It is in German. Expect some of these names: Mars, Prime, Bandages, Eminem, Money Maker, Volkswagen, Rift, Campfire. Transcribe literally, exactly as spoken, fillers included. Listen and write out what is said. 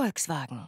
Volkswagen.